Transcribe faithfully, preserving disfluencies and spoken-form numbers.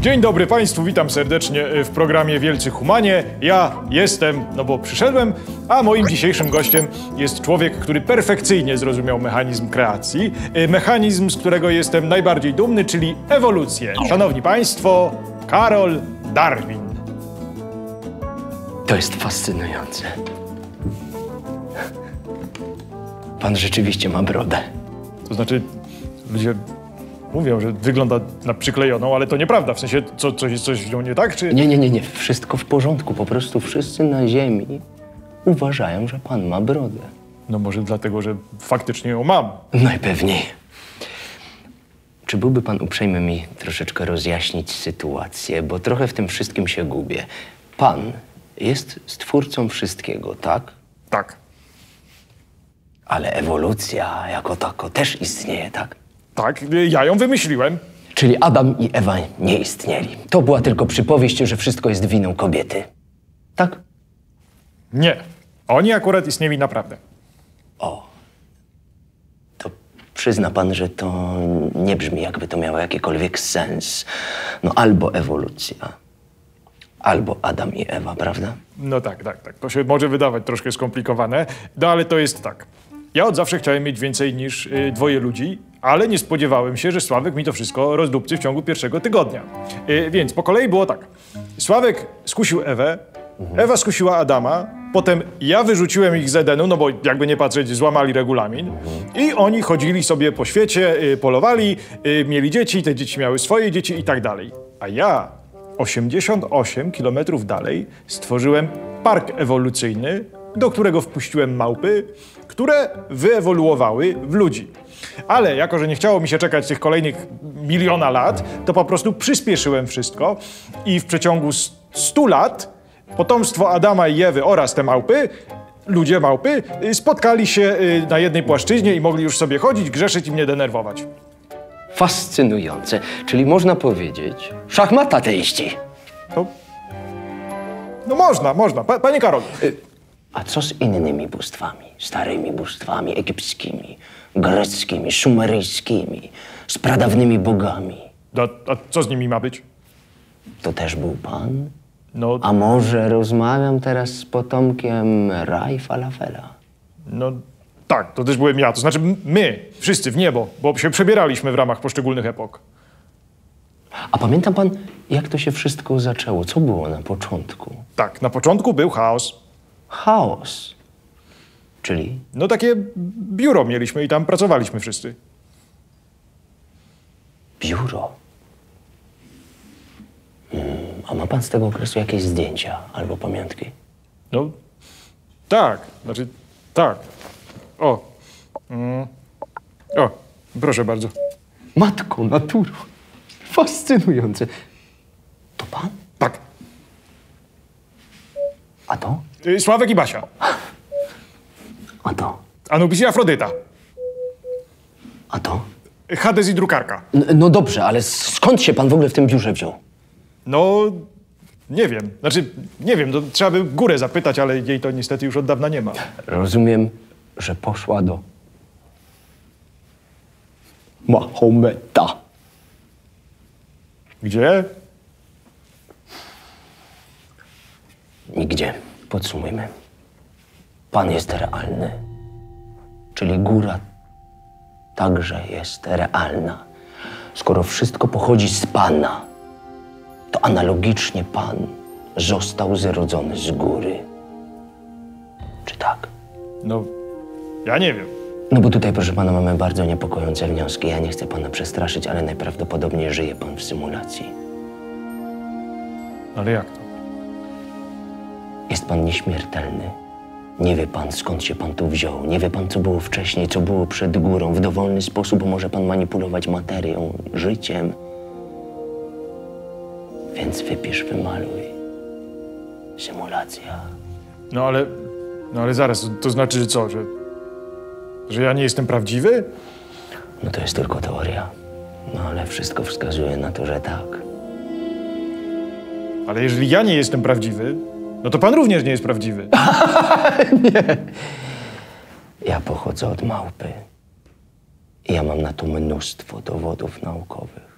Dzień dobry Państwu, witam serdecznie w programie Wielcy Humanie. Ja jestem, no bo przyszedłem, a moim dzisiejszym gościem jest człowiek, który perfekcyjnie zrozumiał mechanizm kreacji. Mechanizm, z którego jestem najbardziej dumny, czyli ewolucję. Szanowni Państwo, Karol Darwin. To jest fascynujące. Pan rzeczywiście ma brodę. To znaczy, ludzie... mówią, że wygląda na przyklejoną, ale to nieprawda. W sensie, co, coś, coś z nią nie tak, czy... Nie, nie, nie, nie. Wszystko w porządku. Po prostu wszyscy na ziemi uważają, że pan ma brodę. No może dlatego, że faktycznie ją mam. Najpewniej. Czy byłby pan uprzejmy mi troszeczkę rozjaśnić sytuację, bo trochę w tym wszystkim się gubię. Pan jest stwórcą wszystkiego, tak? Tak. Ale ewolucja jako tako też istnieje, tak? Tak, ja ją wymyśliłem. Czyli Adam i Ewa nie istnieli. To była tylko przypowieść, że wszystko jest winą kobiety. Tak? Nie. Oni akurat istnieli naprawdę. O. To przyzna pan, że to nie brzmi, jakby to miało jakikolwiek sens. No albo ewolucja, albo Adam i Ewa, prawda? No tak, tak, tak. To się może wydawać troszkę skomplikowane, no ale to jest tak. Ja od zawsze chciałem mieć więcej niż y, dwoje ludzi, ale nie spodziewałem się, że Sławek mi to wszystko rozdupcy w ciągu pierwszego tygodnia. Y, więc po kolei było tak. Sławek skusił Ewę, mhm. Ewa skusiła Adama, potem ja wyrzuciłem ich z Edenu, no bo jakby nie patrzeć, złamali regulamin. Mhm. I oni chodzili sobie po świecie, y, polowali, y, mieli dzieci, te dzieci miały swoje dzieci i tak dalej. A ja osiemdziesiąt osiem kilometrów dalej stworzyłem park ewolucyjny, do którego wpuściłem małpy, które wyewoluowały w ludzi. Ale jako że nie chciało mi się czekać tych kolejnych miliona lat, to po prostu przyspieszyłem wszystko i w przeciągu stu lat potomstwo Adama i Ewy oraz te małpy, ludzie małpy, spotkali się na jednej płaszczyźnie i mogli już sobie chodzić, grzeszyć i mnie denerwować. Fascynujące, czyli można powiedzieć szachmat ateiści. No, no można, można. Pa, panie Karol. Y A co z innymi bóstwami? Starymi bóstwami, egipskimi, greckimi, sumeryjskimi, z pradawnymi bogami? A, a co z nimi ma być? To też był pan? No... A może rozmawiam teraz z potomkiem Ra i Falafela? No tak, to też byłem ja. To znaczy my, wszyscy w niebo, bo się przebieraliśmy w ramach poszczególnych epok. A pamięta pan, jak to się wszystko zaczęło? Co było na początku? Tak, na początku był chaos. Chaos. Czyli? No takie biuro mieliśmy i tam pracowaliśmy wszyscy. Biuro? Hmm. A ma pan z tego okresu jakieś zdjęcia albo pamiątki? No tak, znaczy tak. O, mm. o, proszę bardzo. Matko naturo, fascynujące. To pan? Tak. A to? Sławek i Basia. A to? Anubis i Afrodyta. A to? Hades i drukarka. No, no dobrze, ale skąd się pan w ogóle w tym biurze wziął? No, nie wiem. Znaczy, nie wiem, to trzeba by górę zapytać, ale jej to niestety już od dawna nie ma. Rozumiem, że poszła do... Mahometa. Gdzie? Nigdzie. Podsumujmy. Pan jest realny, czyli góra także jest realna. Skoro wszystko pochodzi z Pana, to analogicznie Pan został zrodzony z góry. Czy tak? No, ja nie wiem. No bo tutaj, proszę pana, mamy bardzo niepokojące wnioski. Ja nie chcę pana przestraszyć, ale najprawdopodobniej żyje pan w symulacji. Ale jak to? Jest pan nieśmiertelny. Nie wie pan, skąd się pan tu wziął. Nie wie pan, co było wcześniej, co było przed górą. W dowolny sposób może pan manipulować materią, życiem. Więc wypisz, wymaluj. Symulacja. No ale... no ale zaraz, to znaczy, że co? Że, że ja nie jestem prawdziwy? No to jest tylko teoria. No ale wszystko wskazuje na to, że tak. Ale jeżeli ja nie jestem prawdziwy, no to pan również nie jest prawdziwy. Nie. Ja pochodzę od małpy. I ja mam na to mnóstwo dowodów naukowych.